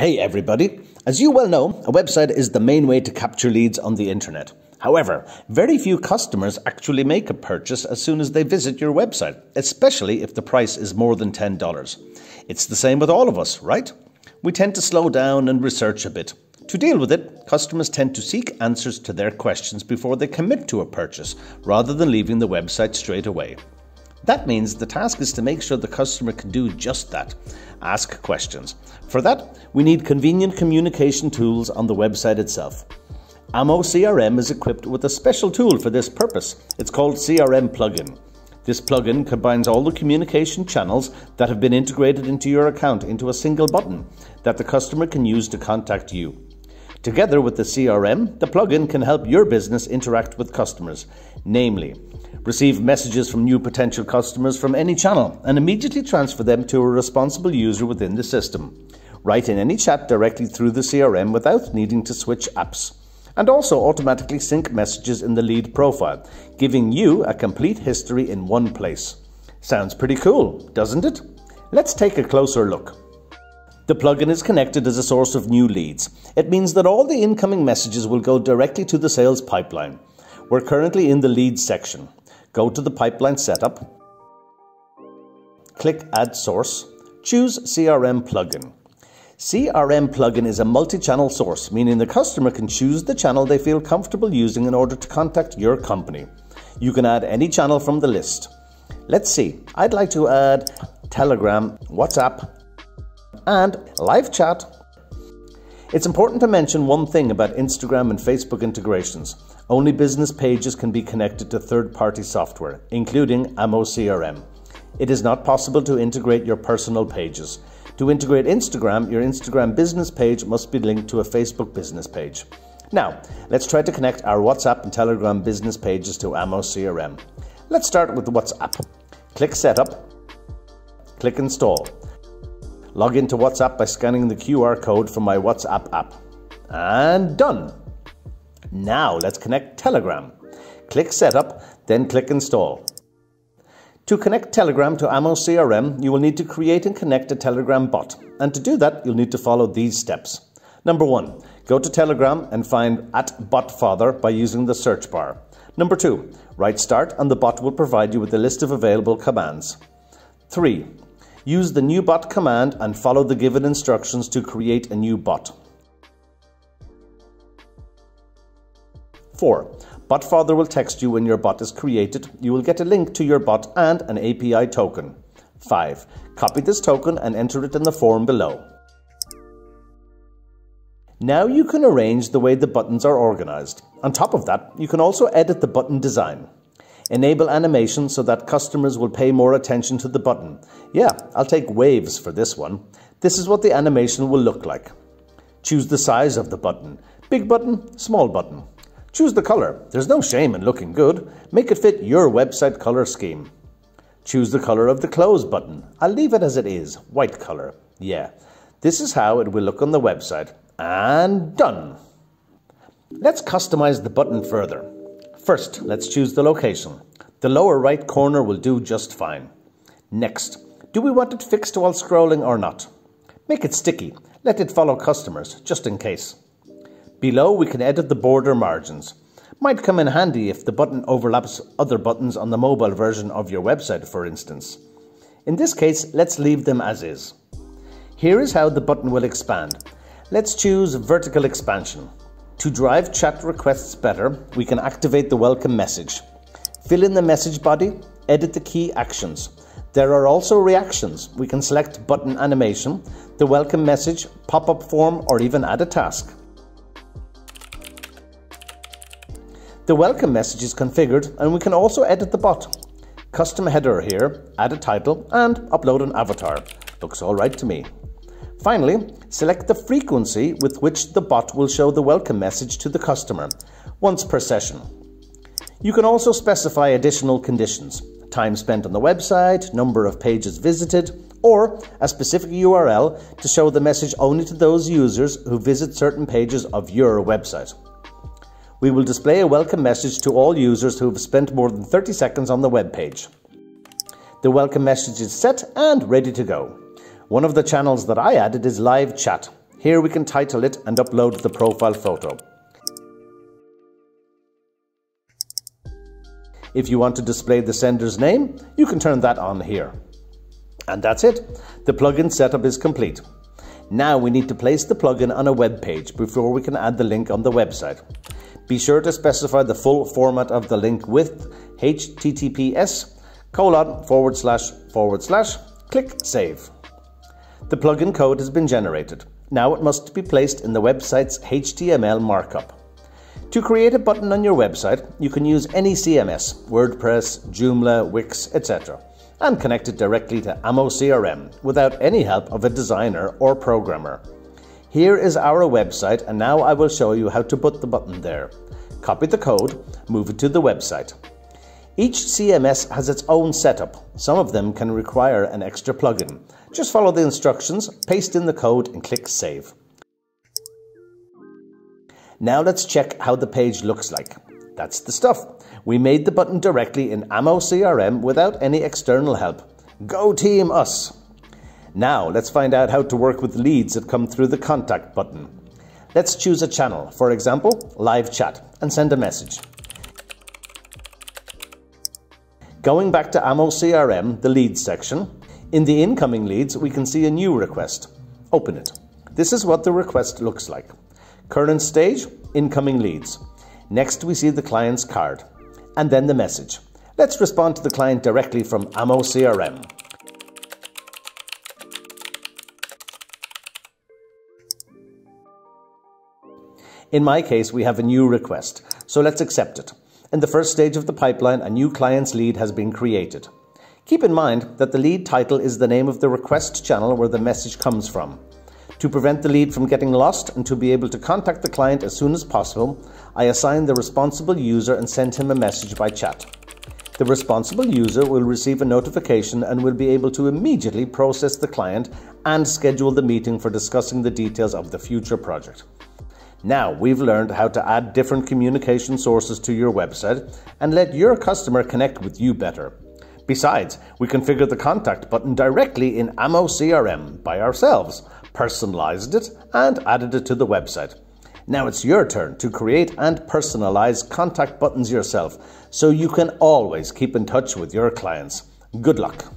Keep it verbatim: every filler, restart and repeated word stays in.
Hey everybody, as you well know, a website is the main way to capture leads on the internet. However, very few customers actually make a purchase as soon as they visit your website, especially if the price is more than ten dollars. It's the same with all of us, right? We tend to slow down and research a bit. To deal with it, customers tend to seek answers to their questions before they commit to a purchase, rather than leaving the website straight away. That means the task is to make sure the customer can do just that, ask questions. For that, we need convenient communication tools on the website itself. AmoCRM is equipped with a special tool for this purpose. It's called C R M Plugin. This plugin combines all the communication channels that have been integrated into your account into a single button that the customer can use to contact you. Together with the C R M, the plugin can help your business interact with customers, namely, receive messages from new potential customers from any channel and immediately transfer them to a responsible user within the system. Write in any chat directly through the C R M without needing to switch apps. And also automatically sync messages in the lead profile, giving you a complete history in one place. Sounds pretty cool, doesn't it? Let's take a closer look. The plugin is connected as a source of new leads. It means that all the incoming messages will go directly to the sales pipeline. We're currently in the leads section. Go to the pipeline setup, click Add Source, choose C R M Plugin. C R M Plugin is a multi-channel source, meaning the customer can choose the channel they feel comfortable using in order to contact your company. You can add any channel from the list. Let's see, I'd like to add Telegram, WhatsApp, and live chat. It's important to mention one thing about Instagram and Facebook integrations. Only business pages can be connected to third-party software, including AmoCRM. It is not possible to integrate your personal pages. To integrate Instagram, your Instagram business page must be linked to a Facebook business page. Now, let's try to connect our WhatsApp and Telegram business pages to AmoCRM. Let's start with WhatsApp. Click Setup, click Install. Log into WhatsApp by scanning the Q R code from my WhatsApp app. And done! Now let's connect Telegram. Click Setup, then click Install. To connect Telegram to AmoCRM, you will need to create and connect a Telegram bot. And to do that, you'll need to follow these steps. Number one, go to Telegram and find at BotFather by using the search bar. Number two, write start and the bot will provide you with a list of available commands. Three, use the new bot command and follow the given instructions to create a new bot. four. BotFather will text you when your bot is created. You will get a link to your bot and an A P I token. five. Copy this token and enter it in the form below. Now you can arrange the way the buttons are organized. On top of that, you can also edit the button design. Enable animation so that customers will pay more attention to the button. Yeah, I'll take waves for this one. This is what the animation will look like. Choose the size of the button. Big button, small button. Choose the color. There's no shame in looking good. Make it fit your website color scheme. Choose the color of the close button. I'll leave it as it is, white color. Yeah, this is how it will look on the website. And done. Let's customize the button further. First, let's choose the location. The lower right corner will do just fine. Next, do we want it fixed while scrolling or not? Make it sticky. Let it follow customers, just in case. Below, we can edit the border margins. Might come in handy if the button overlaps other buttons on the mobile version of your website, for instance. In this case, let's leave them as is. Here is how the button will expand. Let's choose vertical expansion. To drive chat requests better, we can activate the welcome message. Fill in the message body, edit the key actions. There are also reactions. We can select button animation, the welcome message, pop-up form, or even add a task. The welcome message is configured and we can also edit the bot. Custom header here, add a title and upload an avatar. Looks all right to me. Finally, select the frequency with which the bot will show the welcome message to the customer, once per session. You can also specify additional conditions, time spent on the website, number of pages visited, or a specific U R L to show the message only to those users who visit certain pages of your website. We will display a welcome message to all users who have spent more than thirty seconds on the web page. The welcome message is set and ready to go. One of the channels that I added is live chat. Here we can title it and upload the profile photo. If you want to display the sender's name, you can turn that on here. And that's it. The plugin setup is complete. Now we need to place the plugin on a web page before we can add the link on the website. Be sure to specify the full format of the link with H T T P S colon forward slash forward slash click save. The plugin code has been generated. Now it must be placed in the website's H T M L markup. To create a button on your website, you can use any C M S, WordPress, Joomla, Wix, et cetera, and connect it directly to AmoCRM without any help of a designer or programmer. Here is our website, and now I will show you how to put the button there. Copy the code, move it to the website. Each C M S has its own setup. Some of them can require an extra plugin. Just follow the instructions, paste in the code, and click save. Now let's check how the page looks like. That's the stuff. We made the button directly in AmoCRM without any external help. Go team us! Now let's find out how to work with leads that come through the contact button. Let's choose a channel, for example, live chat, and send a message. Going back to AmoCRM, the leads section, in the incoming leads we can see a new request. Open it. This is what the request looks like. Current stage, incoming leads. Next we see the client's card, and then the message. Let's respond to the client directly from AmoCRM. In my case, we have a new request, so let's accept it. In the first stage of the pipeline, a new client's lead has been created. Keep in mind that the lead title is the name of the request channel where the message comes from. To prevent the lead from getting lost and to be able to contact the client as soon as possible, I assign the responsible user and send him a message by chat. The responsible user will receive a notification and will be able to immediately process the client and schedule the meeting for discussing the details of the future project. Now we've learned how to add different communication sources to your website and let your customer connect with you better. Besides, we configured the contact button directly in AmoCRM by ourselves, personalized it, and added it to the website. Now it's your turn to create and personalize contact buttons yourself so you can always keep in touch with your clients. Good luck.